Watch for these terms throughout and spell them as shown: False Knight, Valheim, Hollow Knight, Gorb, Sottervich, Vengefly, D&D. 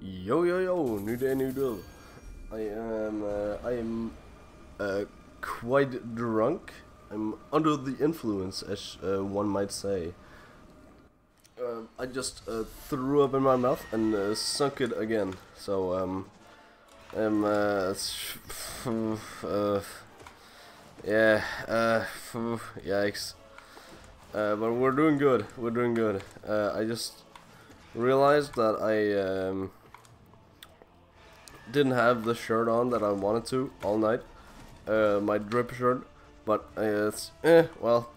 Yo, new day, new deal. I am quite drunk. I'm under the influence, as one might say. I just threw up in my mouth and sunk it again. So yikes. But we're doing good. We're doing good. I just realized that I didn't have the shirt on that I wanted to all night. My drip shirt, but it's well,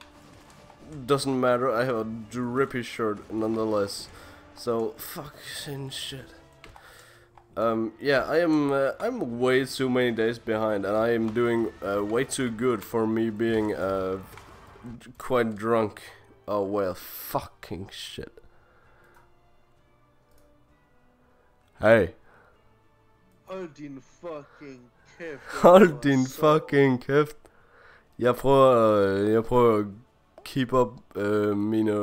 doesn't matter. I have a drippy shirt nonetheless. So fucking shit. Yeah, I'm way too many days behind, and I am doing way too good for me being quite drunk. Oh well, fucking shit. Hey. Hold din fucking kæft. Jeg prøver at keep up mine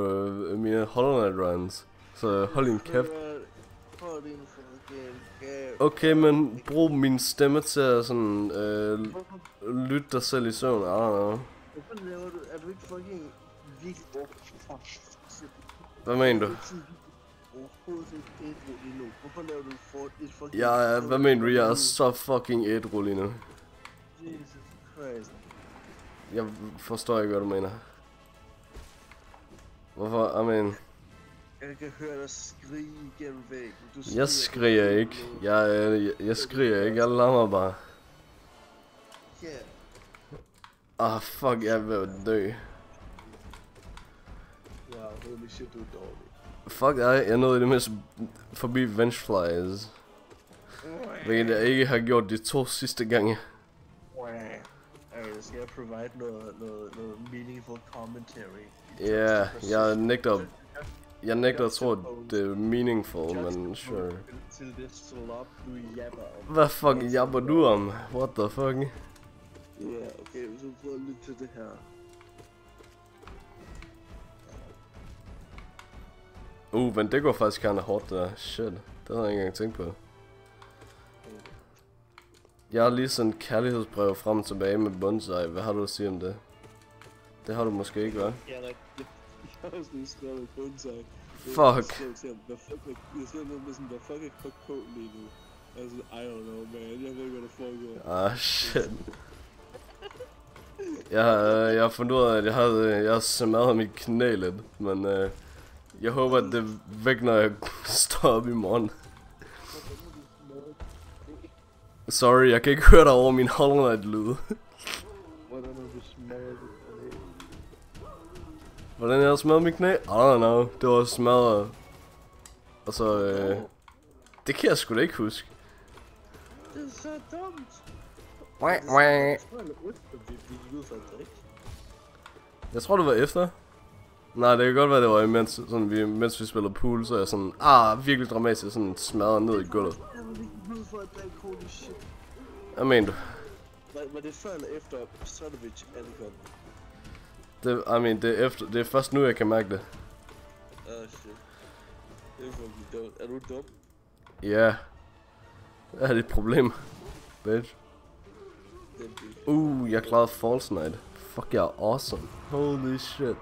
Hollow Knight runs. Så hold din kæft. Okay, men brug min stemme til at sådan lytte dig selv i søvn. I don't know. Hvorfor laver du? Er du ikke fucking vildt overfast? Hvad mener du? Ja, hvad mener du? Jeg er så fucking ædru lige nu. Jesus Christ. Jeg forstår ikke, hvad du mener. Hvorfor? I mean... Jeg kan høre dig skrige gennem væggen. Jeg skriger ikke. Jeg skriger ikke. Jeg lammer bare. Ah, fuck. Jeg er ved at dø. Wow, holy shit, du er dårlig. Fuck, jeg nåede i det mindste forbi Vengeflies. Hvilket jeg ikke har gjort de to sidste gange. Skal jeg provide noget meaningful commentary? Ja, jeg nægter at tro, at det er meaningful, men sure. Hvad fuck jabber du om? What the fuck? Ja, okay, så prøv at lytte til det her. Men det går faktisk kinda hårdt der. Shit, det havde jeg ikke engang tænkt på. Jeg har lige sådan en kærlighedsbrev frem og tilbage med bonsai. Hvad har du at sige om det? Det har du måske ikke, hva'? Ja, jeg har også lige skrevet med bonsai. Fuck. Jeg skrev noget med sådan, hvad fuck er KK lige nu? Jeg er sådan, I don't know, man. Jeg ved ikke, hvad der foregår. Ah, shit. Jeg har fundet ud af, at jeg har smadret mit knæ lidt, men... Jeg håber, at det er væk, når jeg står op i morgen. Sorry, jeg kan ikke høre dig over min Hollow Knight lyde. Hvordan jeg har smadret mit knæ? I don't know. Det var smadret. Og så... det kan jeg sgu da ikke huske. Det er så dumt. Jeg tror, det var efter. Nej, det kan godt være, det var imens, sådan, mens vi spillede pool, så jeg sådan, virkelig dramatisk, sådan smadret ned i gulvet. Hvad mener du? Var det før eller efter Sottervich ankom? Det er først nu, jeg kan mærke det. Shit. Det er fucking dumt. Er du dum? Ja. Det er et problem, bitch. Jeg klarede False Knight. Fuck, jeg er awesome. Holy shit.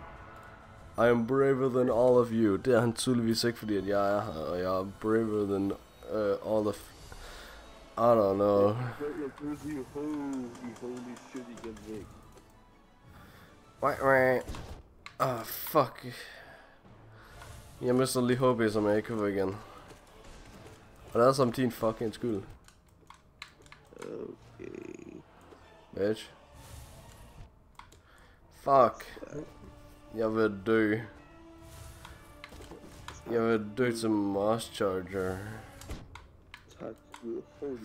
I am braver than all of you. Det er han tydeligvis ikke, fordi at jeg er her, og jeg er braver than all of... I don't know. Ah, fuck. Jeg mister lige HP, som jeg ikke kan få igen. Og det er som din fucking skyld. Okay. Bitch. Fuck. Jeg vil dø. Jeg vil dø til Mars Charger.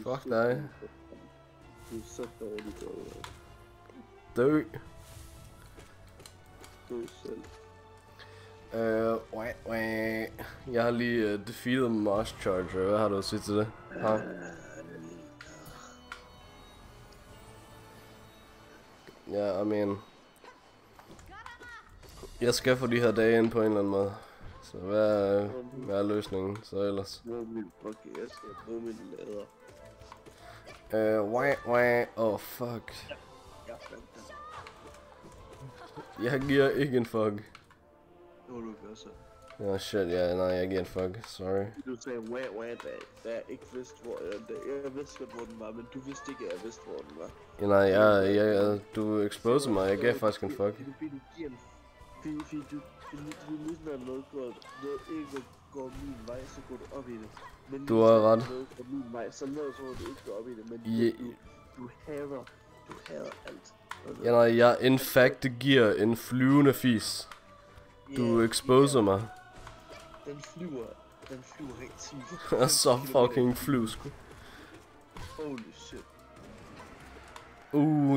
Fuck dig. Dø. Jeg har lige defeated Mars Charger. Hvad har du at sige til det? Ja, I mean... Jeg skal få de her dage ind på en eller anden måde. Så hvad er løsningen så ellers? Oh fuck. Jeg giver ikke en fuck. Åh shit, ja, nej, jeg giver en fuck, sorry. Du sagde wah, da jeg ikke vidste, hvor den var, men du vidste ikke, at jeg vidste, hvor den var. Ja, nej, du exposede mig, jeg gav faktisk en fuck. Du lytter noget ikke går min vej, så går du op i det. Men du har ret. Så lader så, du ikke går op i det, men du hader alt. Ja, nej, jeg in fact giver en flyvende fis. Du exposer mig. Den flyver helt sygt. Så fucking flyvsko. Holy shit.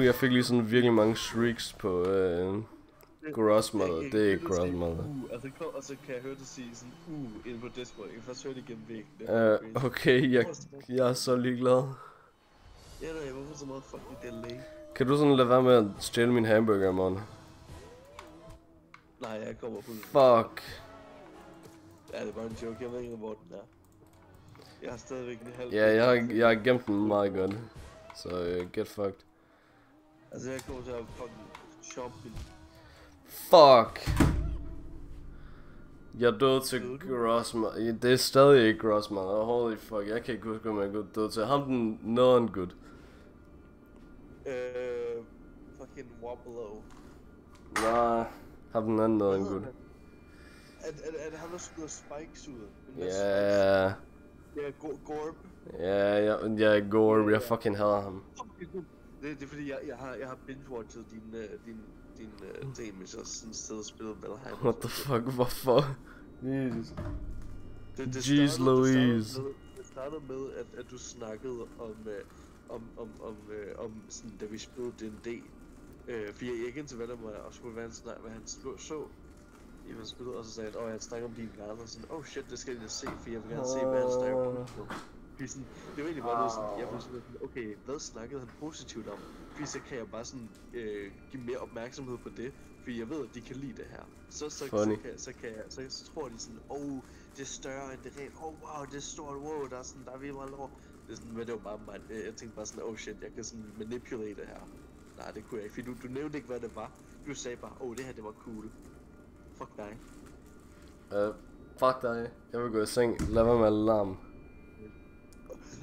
Jeg fik lige sådan virkelig mange shrieks på Grossmother. Det er ikke Grossmother. Og så kan jeg høre dig sige sådan inde på Discord. Jeg kan først høre det igennem væggen. Okay, jeg er så ligeglad. Ja, nej, hvorfor så meget fucking delay? Kan du sådan lade være med at stjæle min hamburger i morgen? Nej, jeg kommer på det. Fuck. Ja, det er bare en joke. Jeg ved ikke, hvor den er. Jeg har stadigvæk en halv... Ja, jeg har gemt den meget godt. Så get fucked. Altså, jeg kommer til at fucking shopping. Fuck. Jeg døde til Grossmother. Det er stadig ikke Grossmother. Holy fuck, jeg kan ikke huske, om jeg døde til ham den noget good. Fucking Wobblow. Nah. Har den anden noget en god? At han har skudt spikes ud. Ja. Ja, Gorb. Ja, jeg er Gorb. Jeg fucking hader ham. Det er fordi jeg har binge-watchet din damage og sådan stedet spillet Valheim. What the fuck? Hvorfor? Jesus. Jeez Louise. Det startede med at du snakkede om sådan da vi spillede D&D. Fordi jeg ikke indtil valgte mig, og skulle være en snak, hvad han så i hans spil, og så sagde han, han snakker om dine værter, og sådan, shit, det skal jeg se, for jeg vil gerne se, hvad han snakker om. Sådan, det var egentlig bare noget sådan, jeg blev sådan, okay, hvad snakkede han positivt om? Fordi så kan jeg bare sådan, give mere opmærksomhed på det, fordi jeg ved, at de kan lide det her. Så tror de sådan, det er større end det rent, wow, det er stort, wow, der er sådan, der er virkelig meget lov. Det er sådan, men det var bare mig, jeg tænkte bare sådan, shit, jeg kan sådan manipulere det her. Nej, det kunne jeg ikke, fordi du nævnte ikke, hvad det var. Du sagde bare, det her, det var cool. Fuck dig. Fuck dig. Jeg vil gå i seng. Lad være med alarm.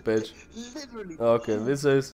Bitch. Okay, vi ses.